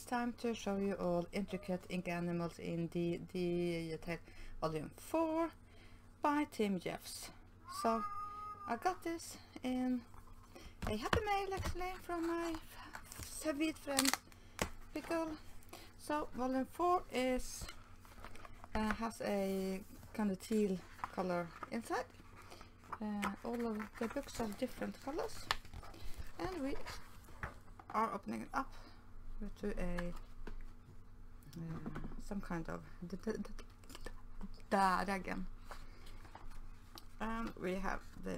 it's time to show you all Intricate Ink Animals in Detail Volume 4 by Tim Jeffs. So I got this in a happy mail actually from my Soviet friend Pickle. So Volume 4 is has a kind of teal color inside. All of the books are different colors, and we are opening it up to a some kind of dragon. And we have the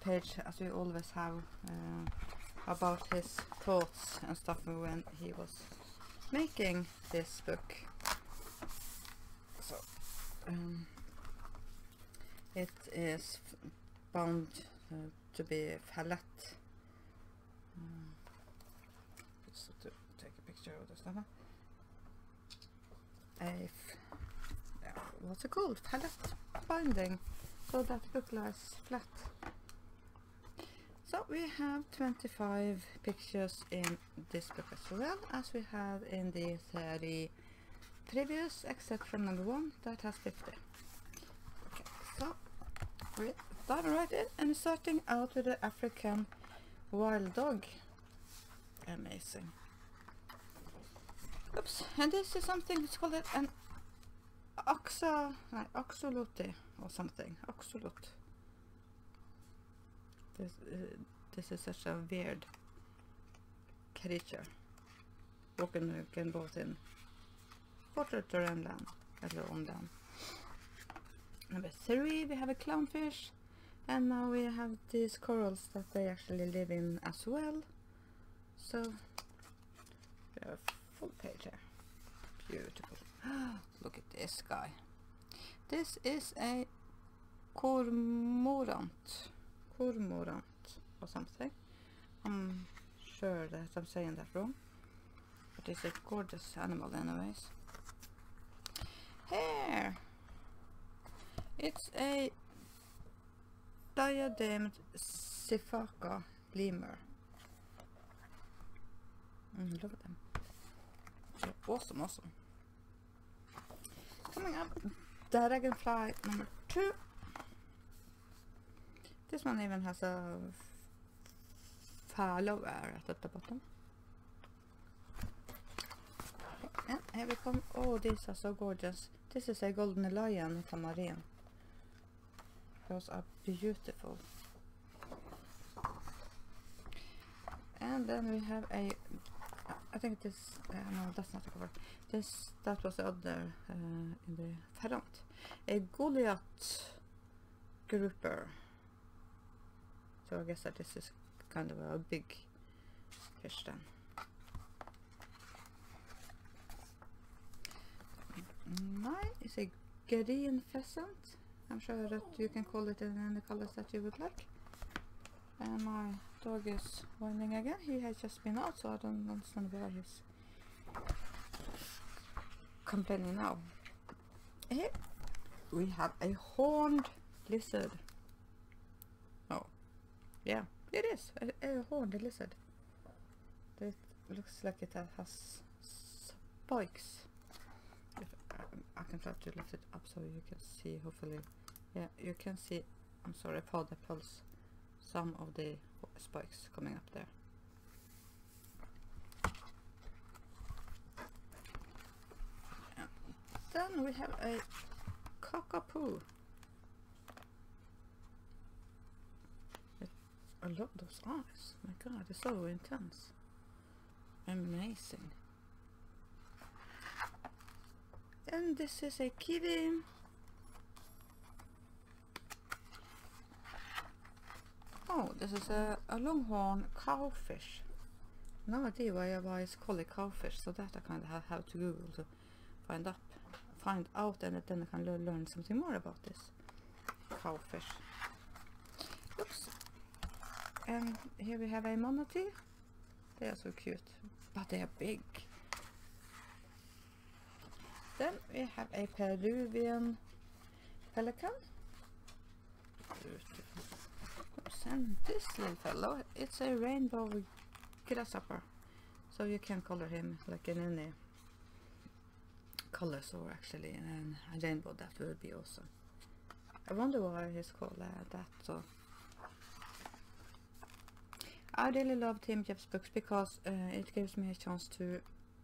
page, as we always have, about his thoughts and stuff when he was making this book. So it is bound to be flat. Just to take a picture of the stuff. What's it called? Palette binding, so that book lies flat. So we have 25 pictures in this book as well as we have in the 30 previous, except for number 1 that has 50. Okay, so we dive right in and starting out with the African wild dog. Amazing. Oops, and this is something, let's call it an axolotl or something. Axolotl. This is such a weird creature. Walking can both in water, terrain, land, and on land. Number 3, we have a clownfish, and now we have these corals that they actually live in as well. So we have full page here. Beautiful. Look at this guy. This is a cormorant or something. I'm sure that I'm saying that wrong, but it's a gorgeous animal anyways. Here it's a Diademed Sifaka lemur. Look at them. Awesome, awesome. Coming up, dragonfly number 2. This one even has a follower at the bottom. And here we come. Oh, these are so gorgeous. This is a golden lion tamarin. Those are beautiful. And then we have a, I think this, no, that's not a cover. This, that was the other in the front. A Goliath grouper. So I guess that this is kind of a big fish then. Mine is a green pheasant. I'm sure that you can call it in any colors that you would like. And my dog is whining again. He has just been out, so I don't understand why he's complaining now. Here we have a horned lizard. Oh, yeah, it is a horned lizard. It looks like it has spikes. If I can try to lift it up so you can see, hopefully. Yeah, you can see. I'm sorry for the pulse. Some of the spikes coming up there. And then we have a cockapoo. I love those eyes. My God, they're so intense. Amazing. And this is a kiwi. Oh, this is a longhorn cowfish. No idea why it's called a cowfish, so that I kind of have to Google to find out, and then I can learn something more about this cowfish. Oops. And here we have a manatee. They are so cute, but they are big. Then we have a Peruvian pelican. Oops. And this little fellow, it's a rainbow grasshopper, so you can color him like in any colors, or actually in a rainbow. That would be awesome. I wonder why he's called that. So I really love Tim Jeffs books because it gives me a chance to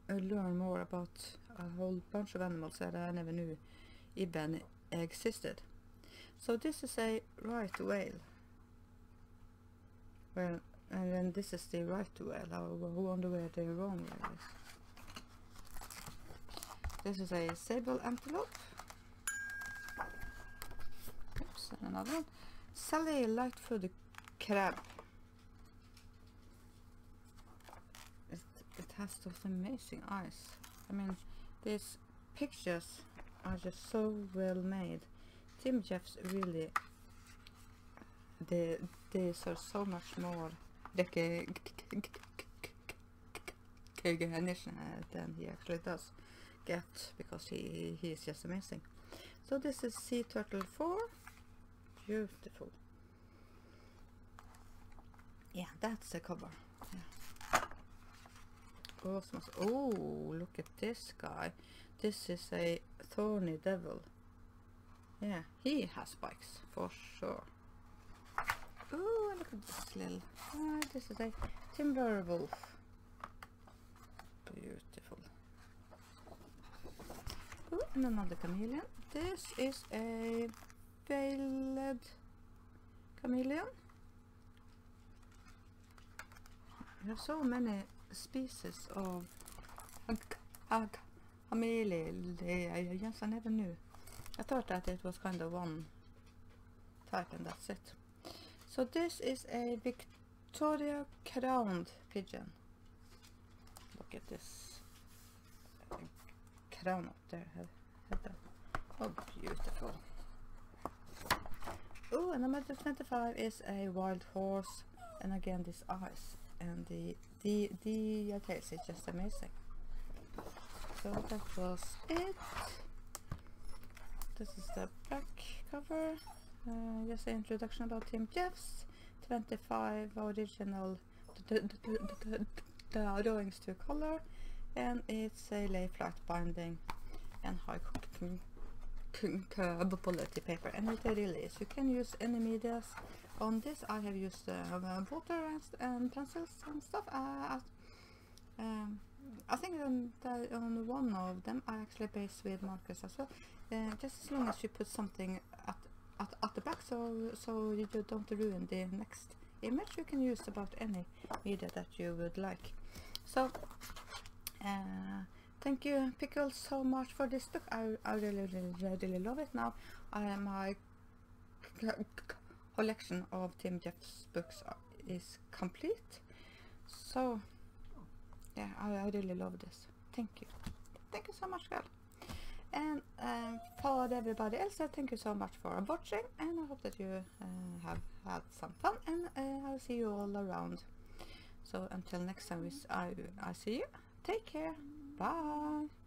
learn more about a whole bunch of animals that I never knew even existed. So this is a right whale. Well, and then this is the right whale. I wonder where the wrong whale is. This is a sable antelope. Oops, and another one. Sally Lightfoot Crab. It has those amazing eyes. I mean, these pictures are just so well made. Tim Jeffs really, these are so much more recognition than he actually does get, because he is just amazing. So this is Sea Turtle 4. Beautiful. Yeah, that's the cover. Yeah. Awesome. Oh, look at this guy. This is a thorny devil. Yeah, he has spikes for sure. Oh, look at this little. This is a timber wolf. Beautiful. Ooh, and another chameleon. This is a veiled chameleon. There are so many species of chameleons. I never knew. I thought that it was kind of one type and that's it. So this is a Victoria crowned pigeon. Look at this crown up there. Oh, beautiful. Oh, and number 25 is a wild horse, and again these eyes and the details is just amazing. So that was it. This is the back cover. Just an introduction about Tim Jeffs, 25 original drawings to color, and it's a lay flat binding and high quality paper, and it really is. You can use any medias on this. I have used water and pencils and stuff. I think on one of them I actually base with markers as well, just as long as you put something at the back, so you don't ruin the next image. You can use about any media that you would like. So thank you, Pickle, so much for this book. I really love it. Now my collection of Tim Jeffs books is complete. So yeah, I really love this. Thank you so much, girl. And for everybody else, thank you so much for watching, and I hope that you have had some fun, and I'll see you all around. So until next time I see you, take care, bye.